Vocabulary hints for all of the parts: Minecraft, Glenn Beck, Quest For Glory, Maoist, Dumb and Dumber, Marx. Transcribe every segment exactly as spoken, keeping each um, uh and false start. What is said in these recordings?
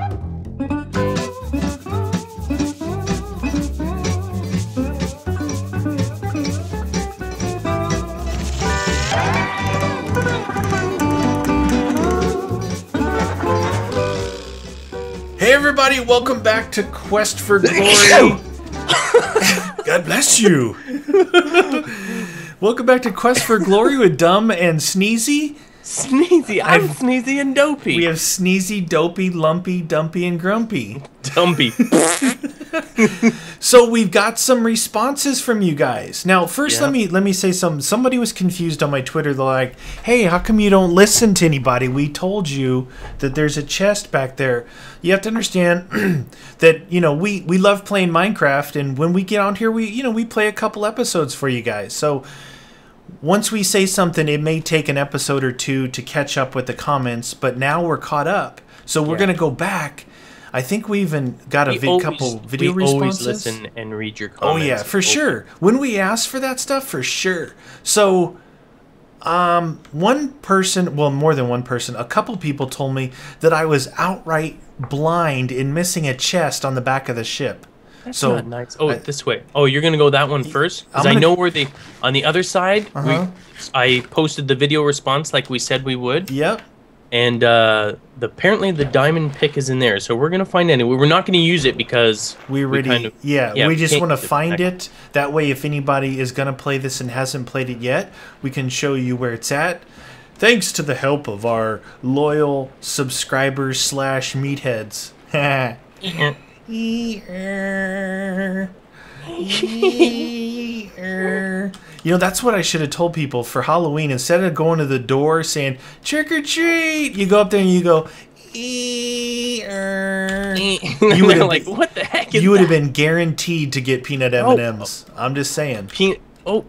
Hey everybody, welcome back to Quest for Glory. God bless you. Welcome back to Quest for Glory with Dumb and Sneezy. Sneezy, I'm I've, Sneezy and Dopey. We have Sneezy, Dopey, Lumpy, Dumpy, and Grumpy. Dumpy. So we've got some responses from you guys. Now, first, yeah. let me let me say something. Somebody was confused on my Twitter. They're like, "Hey, how come you don't listen to anybody? We told you that there's a chest back there." You have to understand that you know we we love playing Minecraft, and when we get on here, we you know we play a couple episodes for you guys. So once we say something, it may take an episode or two to catch up with the comments, but now we're caught up. So we're yeah. going to go back. I think we even got a vid couple video we responses. Always listen and read your comments. Oh, yeah, for sure. When we ask for that stuff, for sure. So um, one person, well, more than one person, a couple people told me that I was outright blind in missing a chest on the back of the ship. That's so, not nice. Oh, I, this way. Oh, you're going to go that one first? Because I know where the... On the other side, uh-huh. we, I posted the video response like we said we would. Yep. And uh, the, apparently the diamond pick is in there. So we're going to find it. We're not going to use it because... We already... We kind of, yeah, yeah, we, we just want to find it. That way, if anybody is going to play this and hasn't played it yet, we can show you where it's at. Thanks to the help of our loyal subscribers slash meatheads. You know, that's what I should have told people for Halloween. Instead of going to the door saying, "Trick or treat," you go up there and you go, "E-er." You would have like, what the heck is You would have been guaranteed to get peanut M and M's. Oh. I'm just saying. Pe oh,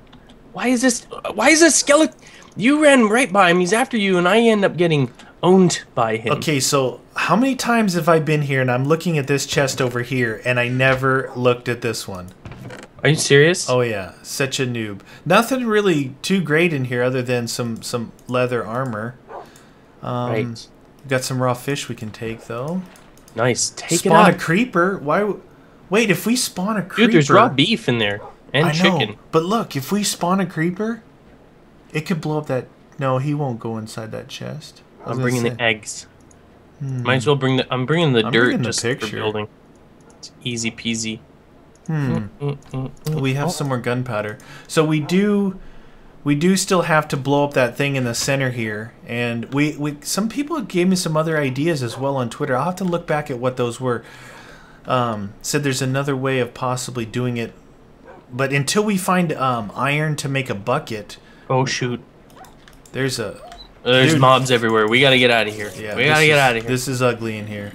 why is this? Why is this skeleton? You ran right by him. He's after you, and I end up getting owned by him. Okay, so how many times have I been here and I'm looking at this chest over here and I never looked at this one? Are you serious? Oh yeah, such a noob. Nothing really too great in here other than some some leather armor. Um, right. We've got some raw fish we can take though. Nice. Take spawn it out. a creeper. Why? W Wait, if we spawn a creeper, dude, there's raw beef in there and I chicken. Know, but look, if we spawn a creeper, it could blow up that. No, he won't go inside that chest. I'm bringing say. the eggs. Hmm. Might as well bring the. I'm bringing the I'm dirt bringing just the for building. It's easy peasy. Hmm. Mm, mm, mm, we have oh. some more gunpowder, so we do, we do still have to blow up that thing in the center here. And we, we some people gave me some other ideas as well on Twitter. I'll have to look back at what those were. Um, said there's another way of possibly doing it, but until we find um, iron to make a bucket. Oh shoot! There's a. There's Dude. mobs everywhere. We gotta get out of here. Yeah, we gotta is, get out of here. This is ugly in here.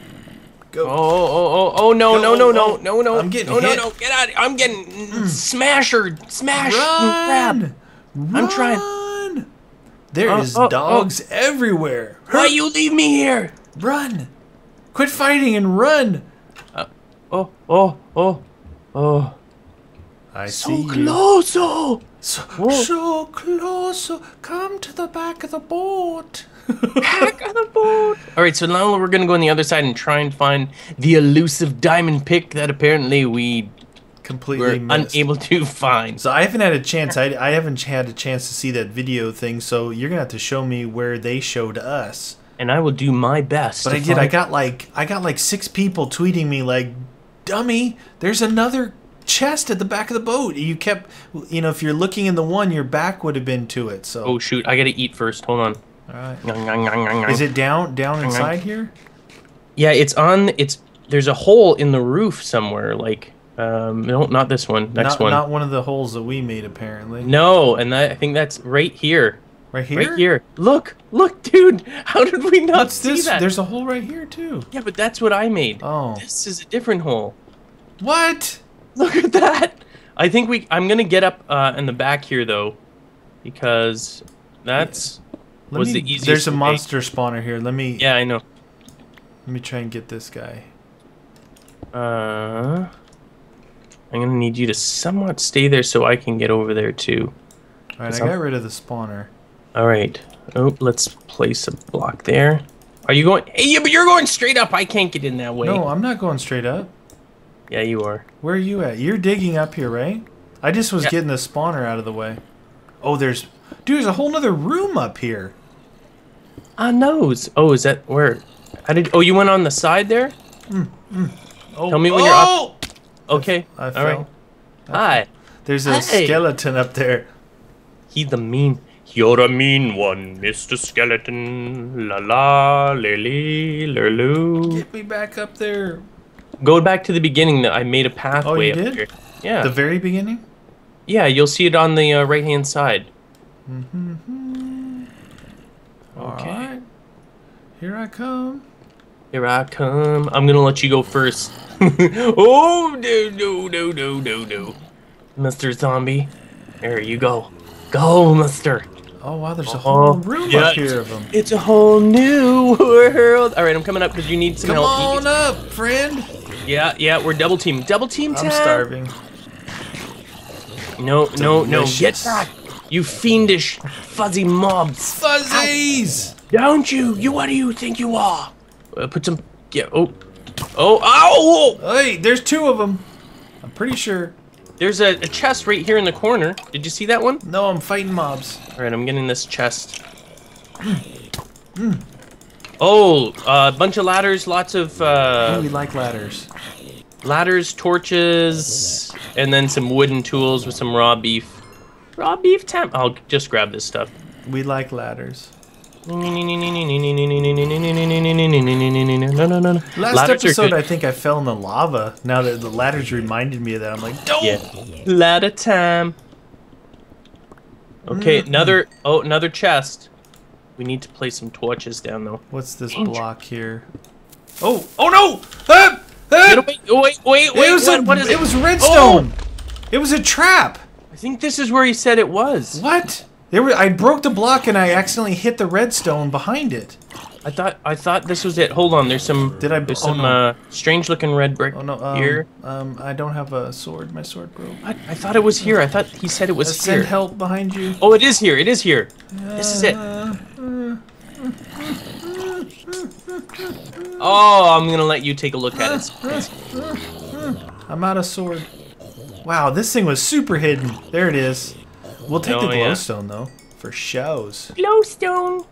Go. Oh, oh, oh, oh, no, Go. no, no, no, no, no. I'm getting no, hit. No, no, get out. I'm getting mm. smashered. Smash. Run. Grab. Run. I'm trying. There oh, is oh, dogs oh. everywhere. Why you leave me here? Run. Quit fighting and run. Uh, oh, oh, oh, oh. I so see close, you. Oh. So, so close, so come to the back of the boat. Back of the boat. All right, so now we're going to go on the other side and try and find the elusive diamond pick that apparently we completely were missed. unable to find. So I haven't had a chance. I, I haven't had a chance to see that video thing, so you're going to have to show me where they showed us. And I will do my best. But I did. I got like I got like six people tweeting me like, "Dummy, there's another chest at the back of the boat." You kept, you know, if you're looking in the one, your back would have been to it. So oh shoot, I gotta eat first. Hold on. All right. Nung, nung, nung, nung. Is it down, down nung, inside nung. here? Yeah, it's on. It's there's a hole in the roof somewhere. Like, um, no, not this one. Next not, one. Not one of the holes that we made apparently. No, and that, I think that's right here. Right here. Right here. Look, look, dude. How did we not What's see this? that? There's a hole right here too. Yeah, but that's what I made. Oh. This is a different hole. What? Look at that! I think we. I'm gonna get up uh, in the back here though, because that's Let was me, the easiest. There's a monster make. spawner here. Let me. Yeah, I know. Let me try and get this guy. Uh, I'm gonna need you to somewhat stay there so I can get over there too. All right, I I'm, got rid of the spawner. All right. Oh, let's place a block there. Are you going? Hey, yeah, but you're going straight up. I can't get in that way. No, I'm not going straight up. Yeah, you are. Where are you at? You're digging up here, right? I just was yeah. getting the spawner out of the way. Oh, there's... Dude, there's a whole nother room up here. I know. Oh, is that where? How did? Oh, you went on the side there? Mm, mm. Oh. Tell me when oh! you're up. Okay. I, I fell. All right. Hi. There's a hey. skeleton up there. He the mean... You're a mean one, Mister Skeleton. La la, lily, lulu. Get me back up there. Go back to the beginning that I made a pathway oh, you up did? Here. Yeah. The very beginning? Yeah, you'll see it on the uh, right-hand side. Mm-hmm. Okay. All right. Here I come. Here I come. I'm gonna let you go first. Oh, no, no, no, no, no, no. Mister Zombie. There you go. Go, mister. Oh, wow, there's uh-huh. a whole room yeah, up here of them. It's a whole new world. All right, I'm coming up because you need some Come help. Come on up, friend. Yeah, yeah, we're double team. Double team time. I'm starving. No, Delicious. no, no. Get back, you fiendish fuzzy mobs. Fuzzies. Ow. Don't you? You? What do you think you are? Uh, put some... Yeah, oh. Oh, ow! Hey, there's two of them. I'm pretty sure. There's a, a chest right here in the corner. Did you see that one? No, I'm fighting mobs. All right, I'm getting this chest. Mm. Oh, a uh, bunch of ladders, lots of... Uh, we like ladders. Ladders, torches, and then some wooden tools with some raw beef. Raw beef temp. I'll just grab this stuff. We like ladders. Last episode, I think I fell in the lava. Now that the ladders reminded me of that, I'm like, don't. Yeah. Ladder time. Okay, mm-hmm. another. Oh, another chest. We need to place some torches down though. What's this Danger. block here? Oh, oh no! Ah! Ah! Wait, wait, wait! wait. It was what, a, what is it? It was redstone. Oh. It was a trap. I think this is where he said it was. What? There were, I broke the block and I accidentally hit the redstone behind it. I thought I thought this was it. Hold on, there's some Did I, there's oh some no. uh, strange looking red brick oh no, um, here. Um, I don't have a sword. My sword broke. What? I thought it was here. I thought he said it was Ascend here. Send help behind you. Oh, it is here. It is here. Uh, this is it. Oh, I'm gonna let you take a look at it. I'm out of sword. Wow, this thing was super hidden. There it is. We'll take oh, the glowstone, yeah. though, for shows. Glowstone!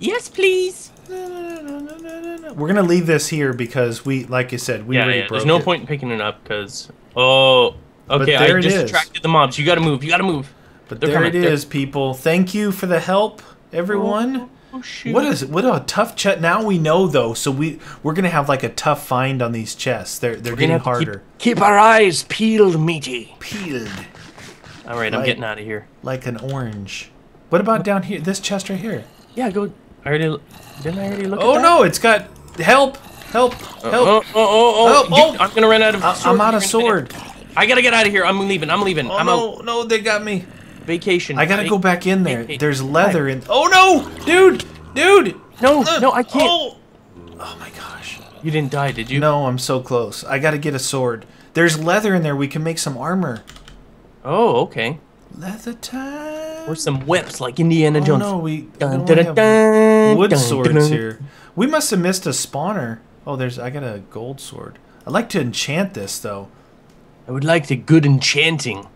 Yes, please! We're going to leave this here because we, like you said, we yeah, already yeah. broke it. There's no it. point in picking it up because... Oh, okay, I just attracted the mobs. You got to move, you got to move. But They're there coming. it is, They're... people. Thank you for the help, everyone. Oh, shoot. What is What a tough chest. Now we know, though, so we, we're going to have, like, a tough find on these chests. They're, they're getting harder. Keep, keep our eyes peeled, meaty. Peeled. All right, like, I'm getting out of here. Like an orange. What about down here? This chest right here. Yeah, go. I already didn't I already look. Oh at that? no, it's got help, help, help. Uh, oh, oh, oh, oh. Help, Dude, oh. I'm gonna run out of. I, sword. I'm out of sword. I gotta get out of here. I'm leaving. I'm leaving. Oh I'm no, out. no, they got me. Vacation. I gotta I, go back in there. Vacation. There's leather in. Oh no, dude, dude. No, uh, no, I can't. Oh. oh my gosh. You didn't die, did you? No, I'm so close. I gotta get a sword. There's leather in there. We can make some armor. Oh, okay. Leather time. Or some whips like Indiana Jones. Oh, no, we, dun, dun, dun, dun, dun, wood dun, swords dun, dun. here. We must have missed a spawner. Oh, there's. I got a gold sword. I'd like to enchant this, though. I would like the good enchanting.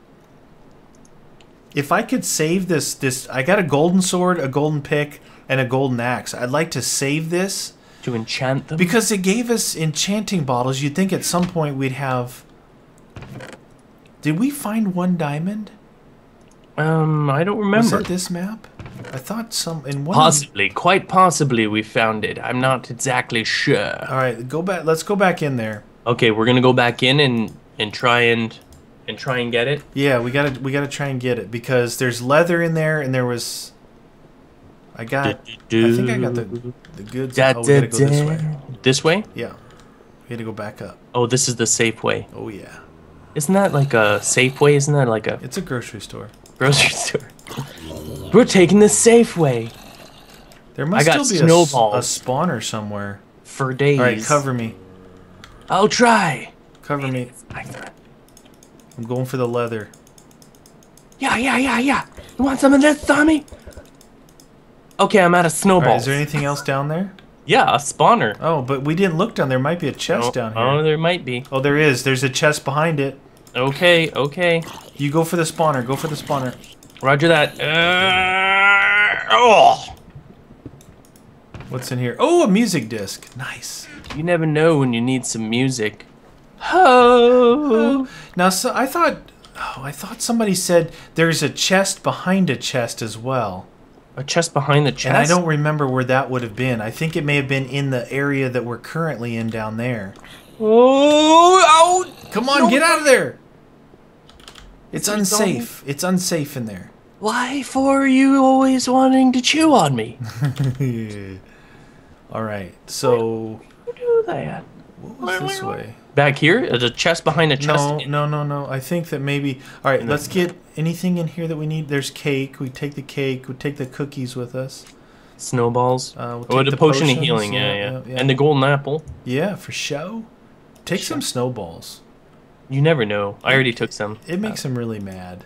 If I could save this, this I got a golden sword, a golden pick, and a golden axe. I'd like to save this. To enchant them? Because it gave us enchanting bottles. You'd think at some point we'd have... Did we find one diamond? Um, I don't remember. Was it this map? I thought some in one. Possibly, quite possibly, we found it. I'm not exactly sure. All right, go back. Let's go back in there. Okay, we're gonna go back in and and try and and try and get it. Yeah, we gotta we gotta try and get it because there's leather in there and there was. I got. Do, do, I think I got the the goods. Da, oh, we gotta go da, this way. This way? Yeah. We gotta go back up. Oh, this is the safe way. Oh yeah. Isn't that like a Safeway? Isn't that like a... It's a grocery store. Grocery store. We're taking the Safeway. There must I still be a, a spawner somewhere. For days. All right, cover me. I'll try. Cover me. I'm going for the leather. Yeah, yeah, yeah, yeah. You want some of this, Tommy? Okay, I'm out of snowballs. All right, is there anything else down there? Yeah, a spawner. Oh, but we didn't look down there. Might be a chest oh, down here. Oh, there might be. Oh, there is. There's a chest behind it. Okay, okay. You go for the spawner. Go for the spawner. Roger that. Uh, oh. What's in here? Oh, a music disc. Nice. You never know when you need some music. Oh. Now, so I thought. Oh, I thought somebody said there's a chest behind a chest as well. A chest behind the chest? And I don't remember where that would have been. I think it may have been in the area that we're currently in down there. Oh! Oh! Come on, no. Get out of there! It's unsafe. Don't... It's unsafe in there. Why for you always wanting to chew on me? Yeah. Alright, so... Why do you do that? What was why, this why, way? Back here? There's a chest behind a chest. No, no, no, no. I think that maybe... Alright, let's get anything in here that we need. There's cake. We take the cake. We take the cookies with us. Snowballs. Uh, we'll oh, the, the potion of healing. Yeah, yeah, yeah, yeah. And the golden apple. Yeah, for show. Take for some show. Snowballs. You never know. I already took some. It makes uh, them really mad.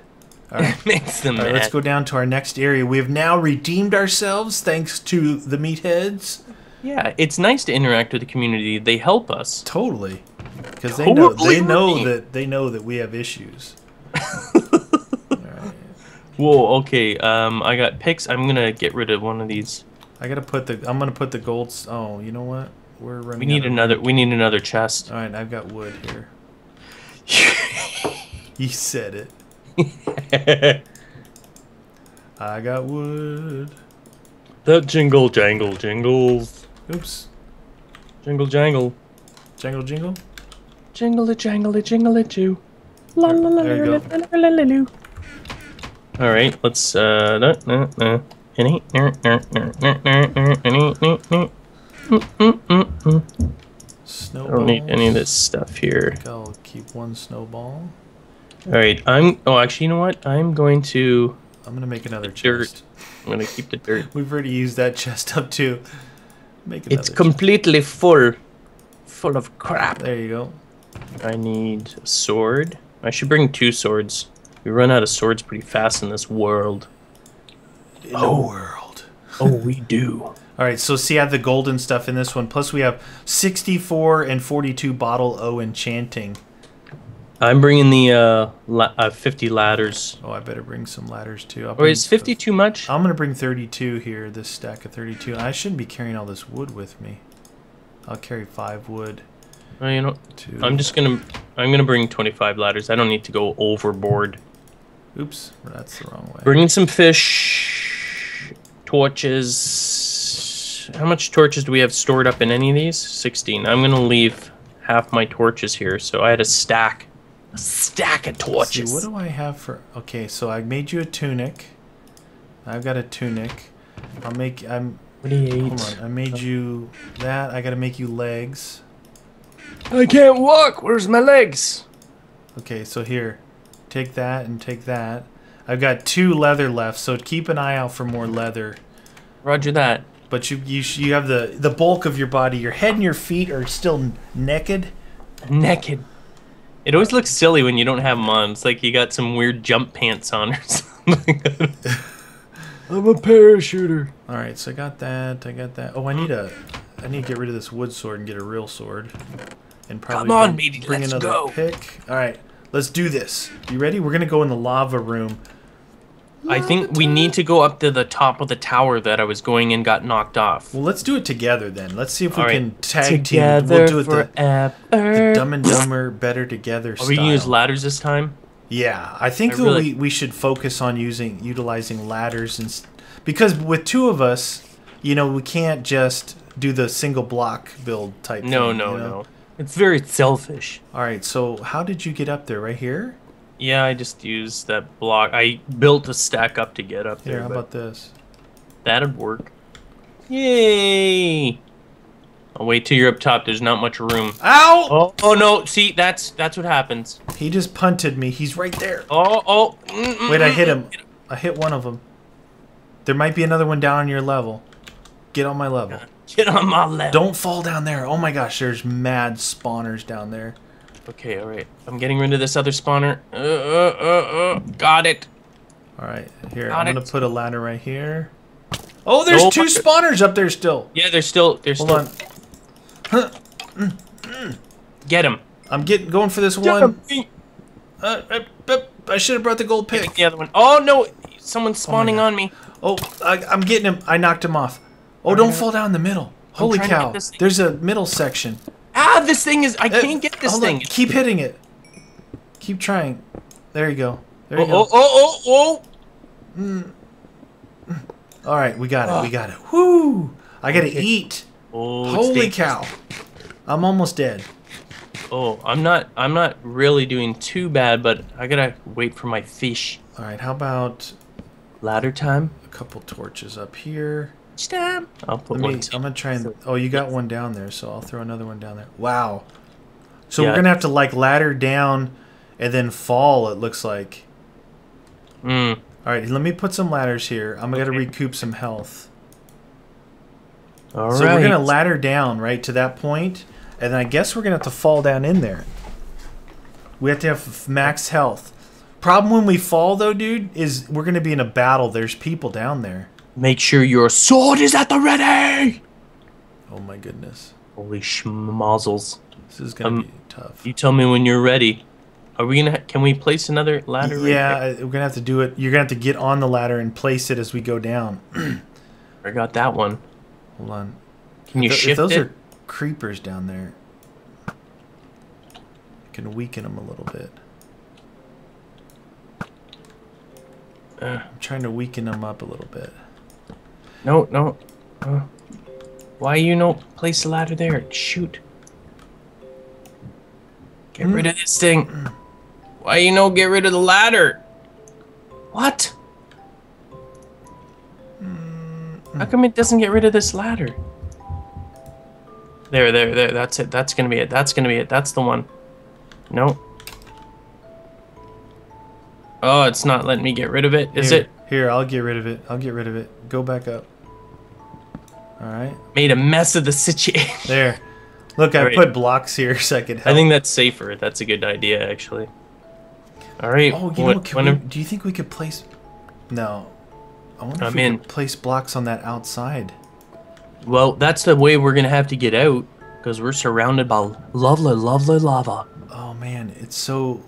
All right. It makes them All right, mad. Let's go down to our next area. We have now redeemed ourselves thanks to the meatheads. Yeah, it's nice to interact with the community. They help us. Totally. Because they know, they know that they know that we have issues. Right. Whoa, okay. Um I got picks. I'm gonna get rid of one of these. I gotta put the I'm gonna put the golds oh, you know what? We're running. We need another we need another chest. Alright, I've got wood here. You said it. I got wood. That jingle jangle jingles. Oops. Jingle jangle. Jangle jingle? Jingle it, jangle it, jingle it, too. La la la la la la la. All right, let's uh. Nah, nah, nah. Any, nah, nah, nah, nah, nah, any, nah, nah. Mm, mm, mm, mm. Snowballs. I don't need any of this stuff here. I think I'll keep one snowball. All right, I'm. Oh, actually, you know what? I'm going to. I'm gonna make another chest. I'm gonna keep the dirt. We've already used that chest up too. Make another. It's completely chest. full, full of crap. There you go. I need a sword. I should bring two swords. We run out of swords pretty fast in this world. In oh. the world. Oh, we do. Alright, so see I have the golden stuff in this one. Plus we have sixty-four and forty-two bottle O enchanting. I'm bringing the uh, la uh, fifty ladders. Oh, I better bring some ladders too. Or is fifty too much? I'm going to bring thirty-two here, this stack of thirty-two. I shouldn't be carrying all this wood with me. I'll carry five wood. Well, you know, Two. I'm just gonna, I'm gonna bring twenty-five ladders. I don't need to go overboard. Oops, that's the wrong way. Bringing some fish, torches. How much torches do we have stored up in any of these? sixteen. I'm gonna leave half my torches here. So I had a stack, a stack of torches. Let's see, what do I have for? Okay, so I made you a tunic. I've got a tunic. I'll make. I'm. twenty-eight. Hold on. I made you that. I gotta make you legs. I can't walk. Where's my legs? Okay, so here. Take that and take that. I've got two leather left, so keep an eye out for more leather. Roger that. But you you, you have the, the bulk of your body. Your head and your feet are still naked. Naked. It always looks silly when you don't have them on. It's like you got some weird jump pants on or something. I'm a parachuter. All right, so I got that. I got that. Oh, I need a... I need to get rid of this wood sword and get a real sword. And probably Come on, bring, bring let's another go. pick. All right, let's do this. You ready? We're gonna go in the lava room. I think we need to go up to the top of the tower that I was going in, got knocked off. Well, let's do it together then. Let's see if All we right. can tag together team. We'll do it forever. The, the Dumb and Dumber Better Together Are style. we gonna use ladders this time? Yeah, I think I that really... we we should focus on using utilizing ladders and because with two of us, you know, we can't just do the single block build type no, thing. No, no, you know? no. It's very selfish. All right, so how did you get up there? Right here? Yeah, I just used that block. I built a stack up to get up there. Here, how about this? That'd work. Yay! I'll wait till you're up top. There's not much room. Ow! Oh, oh no. See, that's that's what happens. He just punted me. He's right there. Oh, oh. Mm-mm. Wait, I hit him. I hit one of them. There might be another one down on your level. Get on my level. God. Get on my level. Don't fall down there. Oh my gosh, there's mad spawners down there. Okay, all right. I'm getting rid of this other spawner. Uh, uh, uh, uh. Got it. All right, here. Got I'm going to put a ladder right here. Oh, there's no, two spawners up there still. Yeah, there's still. There's Hold still. on. Get him. I'm getting going for this Get one. Uh, I, I, I should have brought the gold pick. The other one. Oh no! Someone's spawning oh on me. Oh, I, I'm getting him. I knocked him off. Oh, I'm don't gonna... fall down the middle. Holy cow! There's a middle section. Ah, this thing is. I can't uh, get this thing. On. Keep hitting it. Keep trying. There you go. There you oh, go. Oh, oh, oh, oh. Mm. All right, we got it. Oh. We got it. Whoo! I gotta okay. eat. Oh, holy cow! I'm almost dead. Oh, I'm not. I'm not really doing too bad, but I gotta wait for my fish. All right. How about ladder time? A couple torches up here. Time. I'll put Let one. Me, I'm gonna try and. Oh, you got one down there, so I'll throw another one down there. Wow. So yeah. we're gonna have to like ladder down, and then fall. It looks like. Hmm. All right, let me put some ladders here. I'm okay. gonna recoup some health. All so right. So we're gonna ladder down right to that point, and then I guess we're gonna have to fall down in there. We have to have max health. Problem when we fall though, dude, is we're gonna be in a battle. There's people down there. Make sure your sword is at the ready! Oh my goodness. Holy schmozzles. This is gonna um, be tough. You tell me when you're ready. Are we gonna, can we place another ladder? Yeah, right we're gonna have to do it. You're gonna have to get on the ladder and place it as we go down. I got that one. Hold on. Can you th shift if those it? Those are creepers down there. I can weaken them a little bit. Uh, I'm trying to weaken them up a little bit. No, no. Uh, why you no place the ladder there? Shoot. Get mm. rid of this thing. Why you no get rid of the ladder? What? Mm. How come it doesn't get rid of this ladder? There, there, there. That's it. That's gonna be it. That's gonna be it. That's the one. No. Oh, it's not letting me get rid of it. Is here, it? Here, I'll get rid of it. I'll get rid of it. Go back up. All right. Made a mess of the situation. There. Look, I right. put blocks here so I could help. I think that's safer. That's a good idea, actually. All right. Oh, you what, know, can we, I'm, do you think we could place... No. I wonder I'm if we in. could place blocks on that outside. Well, that's the way we're going to have to get out, because we're surrounded by lovely, lovely lava. Oh, man. It's so...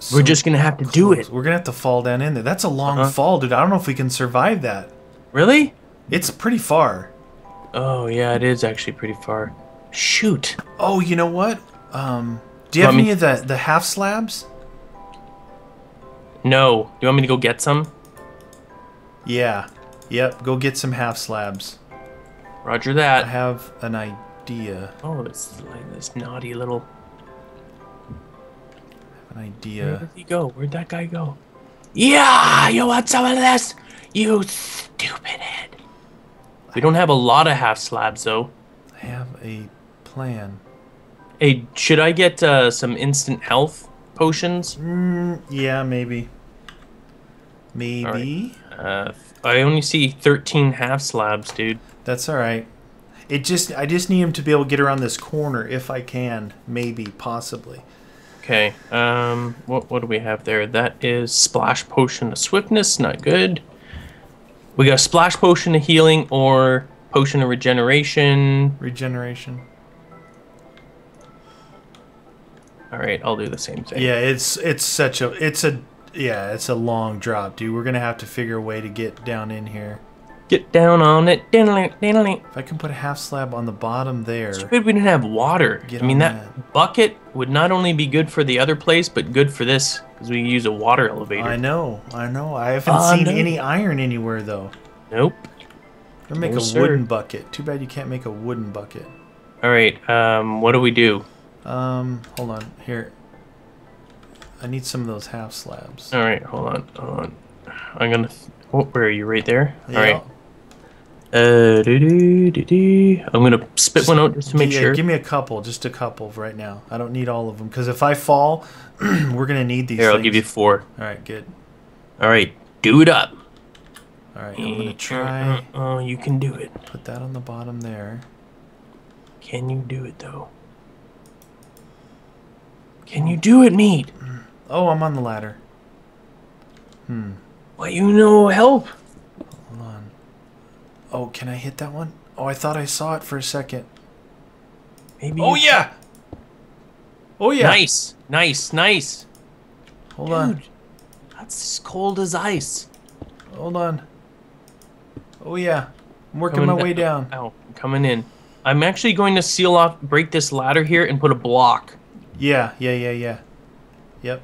So we're just gonna have to close. do it. We're gonna have to fall down in there. That's a long uh-huh. fall, dude. I don't know if we can survive that. Really? It's pretty far. Oh yeah, it is actually pretty far. Shoot. Oh, you know what? Um, do you, you have any of the the half slabs? No. Do you want me to go get some? Yeah. Yep. Go get some half slabs. Roger that. I have an idea. Oh, it's like this naughty little. idea. Where did he go? Where'd that guy go? Yeah! You want some of this? You stupid head. We don't have a lot of half slabs, though. I have a plan. Hey, should I get uh, some instant health potions? Mm, yeah, maybe. Maybe? Right. Uh, I only see thirteen half slabs, dude. That's alright. It just I just need him to be able to get around this corner if I can. Maybe, possibly. Okay, um, what, what do we have there? That is Splash Potion of Swiftness, not good. We got Splash Potion of Healing or Potion of Regeneration. Regeneration. Alright, I'll do the same thing. Yeah, it's it's such a, it's a, yeah, it's a long drop, dude. We're going to have to figure a way to get down in here. Get down on it. If I can put a half slab on the bottom there. It's good we didn't have water. I mean, that, that bucket would not only be good for the other place, but good for this, because we use a water elevator. I know, I know. I haven't uh, seen no. any iron anywhere, though. Nope. I'm going to make no, a sir. wooden bucket. Too bad you can't make a wooden bucket. All right, um, what do we do? Um, hold on. Here. I need some of those half slabs. All right, hold on, hold on. I'm going to... Oh, where are you? Right there? Yeah. All right. Uh, doo -doo, doo -doo. I'm gonna spit just, one out just to make yeah, sure. Give me a couple, just a couple right now. I don't need all of them because if I fall, we're gonna need these. Here, things. I'll give you four. All right, good. All right, do it up. All right, I'm gonna try. Oh, you can do it. Put that on the bottom there. Can you do it though? Can you do it, Mead? Oh, I'm on the ladder. Hmm. Well, you know, help. Oh, can I hit that one? Oh, I thought I saw it for a second. Maybe. Oh, yeah! Oh, yeah. Nice. Nice. Nice. Hold Dude, on. That's as cold as ice. Hold on. Oh, yeah. I'm working coming my way down. Ow. I'm coming in. I'm actually going to seal off, break this ladder here, and put a block. Yeah. Yeah, yeah, yeah. Yep.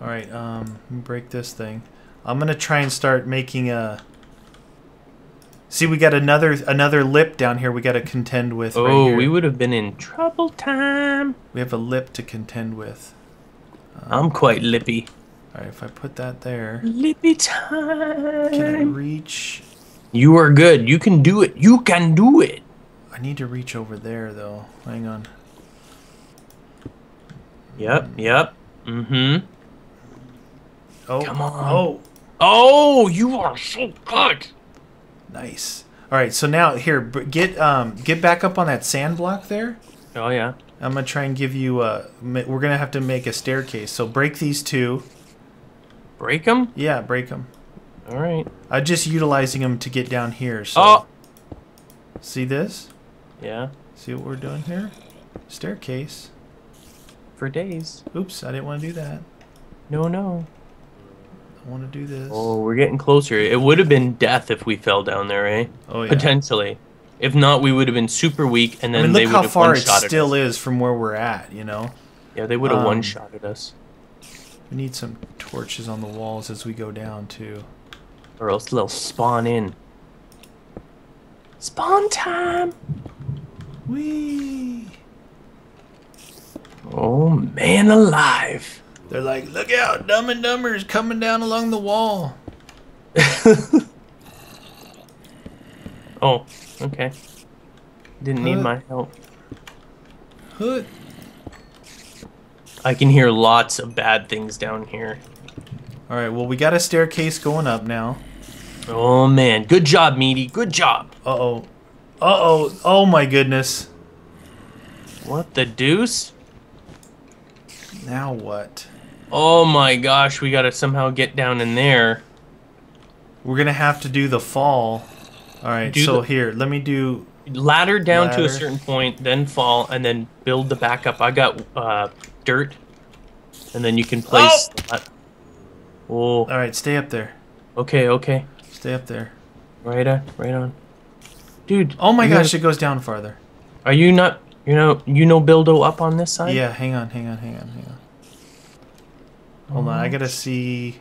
All right. Um, break this thing. I'm going to try and start making a... See, we got another another lip down here we got to contend with. Oh, right here. We would have been in trouble time. We have a lip to contend with. Um, I'm quite lippy. All right, if I put that there. Lippy time. Can I reach? You are good. You can do it. You can do it. I need to reach over there, though. Hang on. Yep, yep. Mm-hmm. Oh. Come on. Oh. Oh, you are so good. Nice. All right, so now here, get um, get back up on that sand block there. Oh yeah. I'm gonna try and give you a. We're gonna have to make a staircase. So break these two. Break them? Yeah, break them. All right. I'm just utilizing them to get down here. So. Oh. See this? Yeah. See what we're doing here? Staircase. For days. Oops, I didn't want to do that. No, no. I want to do this. Oh, we're getting closer. It would have been death if we fell down there, eh? Oh, yeah. Potentially. If not, we would have been super weak, and then I mean, they would have one-shotted us. Look how far it still is from where we're at, you know? Yeah, they would have um, one-shotted us. We need some torches on the walls as we go down, too. Or else they'll spawn in. Spawn time! Whee! Oh, man alive. They're like, look out, Dumb and Dumber is coming down along the wall. Oh, okay. Didn't Hood. need my help. Hood. I can hear lots of bad things down here. All right, well, we got a staircase going up now. Oh, man. Good job, Meaty. Good job. Uh-oh. Uh-oh. Oh, my goodness. What the deuce? Now what? Oh my gosh, we gotta somehow get down in there. We're gonna have to do the fall. Alright, so here, let me do... Ladder down ladder. to a certain point, then fall, and then build the back up. I got uh, dirt, and then you can place... Oh! oh. Alright, stay up there. Okay, okay. Stay up there. Right, uh, right on. Dude. Oh my gosh, gotta... it goes down farther. Are you not... You know, you know Bildo up on this side? Yeah, hang on, hang on, hang on, hang on. Hold on, I gotta see...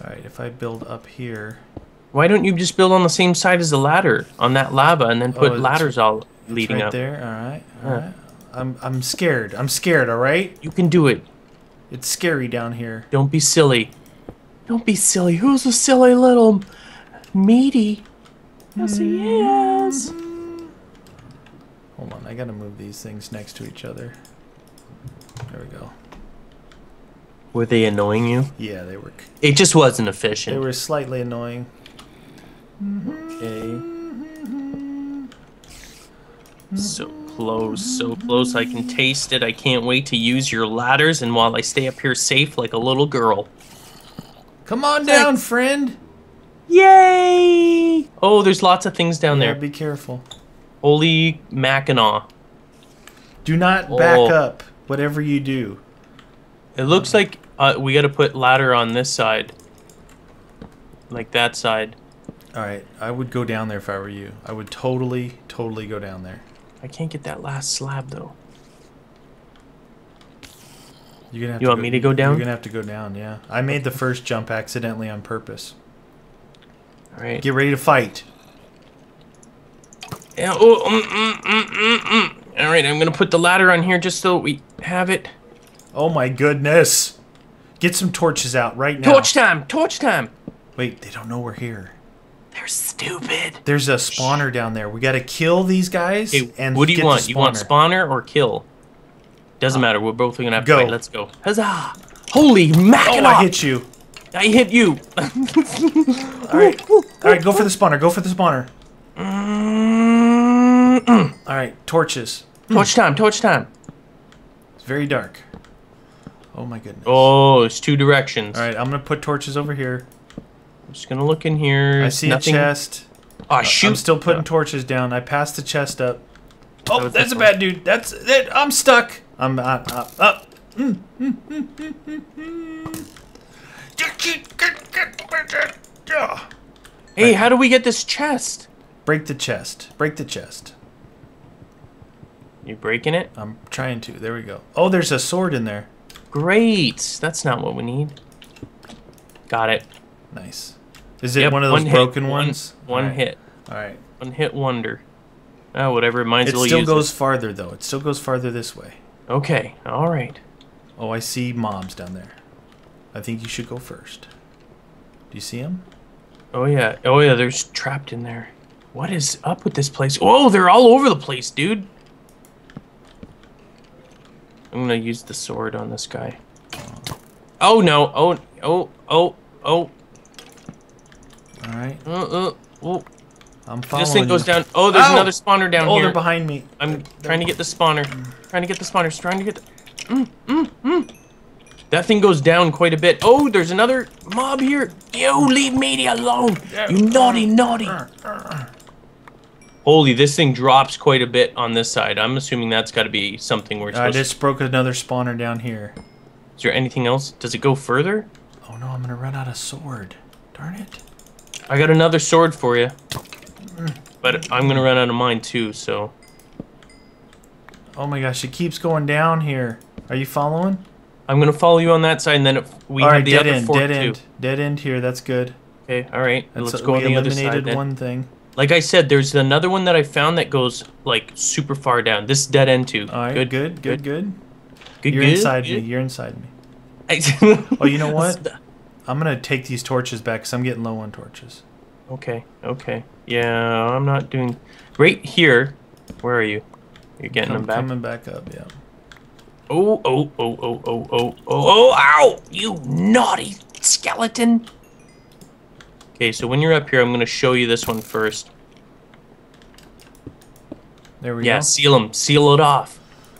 Alright, if I build up here... Why don't you just build on the same side as the ladder, on that lava, and then put oh, ladders all leading right up? there, alright, alright. Huh. I'm, I'm scared, I'm scared, alright? You can do it. It's scary down here. Don't be silly. Don't be silly. Who's a silly little meaty? Yes, he is. Hold on, I gotta move these things next to each other. There we go. Were they annoying you? Yeah, they were. It just wasn't efficient. They were slightly annoying. Okay. So close, so close. I can taste it. I can't wait to use your ladders, and while I stay up here safe like a little girl. Come on down, Thanks. friend. Yay! Oh, there's lots of things down yeah, there. Be careful. Holy Mackinaw. Do not oh. back up, whatever you do. It looks like uh, we gotta put ladder on this side. Like that side. Alright, I would go down there if I were you. I would totally, totally go down there. I can't get that last slab, though. You're gonna have you to want go, me to go down? You're gonna have to go down, yeah. I made the first jump accidentally on purpose. Alright. Get ready to fight. Yeah, oh, mm, mm, mm, mm, mm. All right, I'm going to put the ladder on here just so we have it. Oh, my goodness. Get some torches out right now. Torch time! Torch time! Wait, they don't know we're here. They're stupid. There's a spawner down there. We got to kill these guys okay, and What do you get want? You want spawner or kill? Doesn't uh, matter. We're both going to have go. to fight. Let's go. Huzzah! Holy Mackinaw! Oh, I hit you. I hit you. All right. All right, go for the spawner. Go for the spawner. Mm-mm. All right, torches. Torch time, torch time. It's very dark. Oh, my goodness. Oh, it's two directions. All right, I'm going to put torches over here. I'm just going to look in here. I see Nothing. a chest. Oh shoot! I'm still putting yeah. torches down. I passed the chest up. Oh, that that's a bad dude. That's it. I'm stuck. I'm up. Up. up. Mm, mm, mm, mm, mm, mm. Hey, how do we get this chest? Break the chest. Break the chest. You breaking it? I'm trying to. There we go. Oh, there's a sword in there. Great. That's not what we need. Got it. Nice. Is it yep, one of those one broken hit, ones? One, one All right. hit. All right. One hit wonder. Oh, whatever. Might as well use it. It still goes farther, though. It still goes farther this way. Okay. All right. Oh, I see mobs down there. I think you should go first. Do you see them? Oh, yeah. Oh, yeah. They're trapped in there. What is up with this place? Oh, they're all over the place, dude. I'm gonna use the sword on this guy. Oh, no. Oh, oh, oh, oh. All right. Uh, uh, oh. I'm following This thing goes you. down. Oh, there's Ow! another spawner down oh, here. Oh, they're behind me. I'm they're, trying they're... to get the spawner. Trying to get the spawner. Trying to get the... Mm, mm, mm. That thing goes down quite a bit. Oh, there's another mob here. You leave me alone. You naughty, naughty. Holy, this thing drops quite a bit on this side. I'm assuming that's got to be something we're supposed to... I just broke another spawner down here. Is there anything else? Does it go further? Oh, no, I'm going to run out of sword. Darn it. I got another sword for you. But I'm going to run out of mine, too, so... Oh, my gosh. It keeps going down here. Are you following? I'm going to follow you on that side, and then it, we all have right, the dead other end, fork, dead end, too. Dead end here. That's good. Okay, all right. Let's so, go on the other side. We eliminated one thing. Like I said, there's another one that I found that goes, like, super far down. This dead end, too. All right, good, good, good, good. good. You're good, inside good. me. You're inside me. Oh, you know what? I'm going to take these torches back because I'm getting low on torches. Okay, okay. Yeah, I'm not doing... Right here. Where are you? You're getting I'm them back? coming back up, yeah. Oh, oh, oh, oh, oh, oh, oh, oh, ow! You naughty skeleton! Okay, so when you're up here, I'm going to show you this one first. There we yeah, go. Yeah, seal them. Seal it off.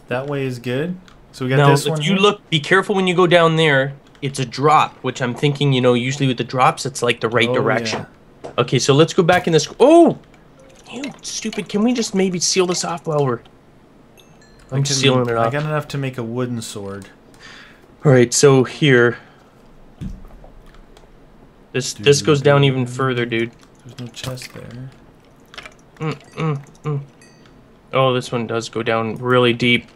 That way is good. So we got now, this one. Now, if you here. look, be careful when you go down there. It's a drop, which I'm thinking, you know, usually with the drops, it's like the right oh, direction. Yeah. Okay, so let's go back in this. Oh! You stupid. Can we just maybe seal this off while we're... I'm can, sealing it off. I got enough to make a wooden sword. All right, so here... This dude, this goes down even further, dude. There's no chest there. Mm, mm, mm. Oh, this one does go down really deep.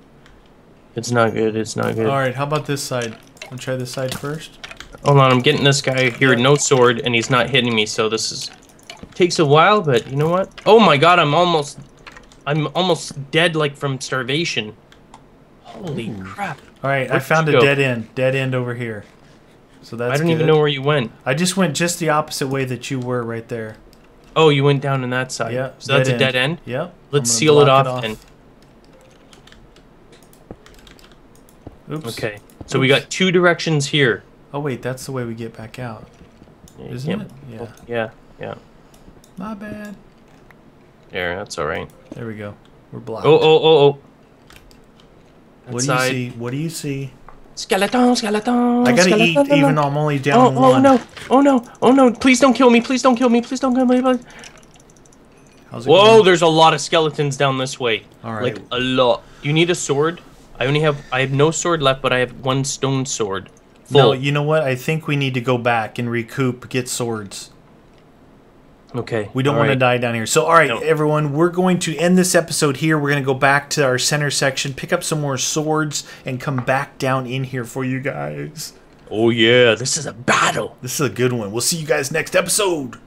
It's not good. It's not good. All right, how about this side? I'll try this side first. Hold on, I'm getting this guy here, no sword, and he's not hitting me. So this is takes a while, but you know what? Oh my God, I'm almost, I'm almost dead, like from starvation. Holy Ooh. crap! All right, Where'd I found a go? dead end. Dead end over here. So that's I don't good. even know where you went. I just went just the opposite way that you were right there. Oh, you went down on that side. Yeah. So that's end. a dead end? Yeah. Let's seal it off, it off then. Oops. Okay. So Oops. we got two directions here. Oh, wait. That's the way we get back out. Isn't yep. it? Yeah. Well, yeah. Yeah. My bad. There. That's all right. There we go. We're blocked. Oh, oh, oh, oh. What Inside. do you see? What do you see? Skeleton, skeleton, I gotta skeleton, eat skeleton. even though I'm only down oh, oh, one. Oh, no. Oh, no. Oh, no. Please don't kill me. Please don't kill me. Please don't kill me. How's it Whoa, going? There's a lot of skeletons down this way. All right. Like, a lot. You need a sword? I only have... I have no sword left, but I have one stone sword. Full. No, you know what? I think we need to go back and recoup, get swords. Okay. We don't want right. to die down here. So, all right, no. everyone, we're going to end this episode here. We're going to go back to our center section, pick up some more swords, and come back down in here for you guys. Oh, yeah. This is a battle. This is a good one. We'll see you guys next episode.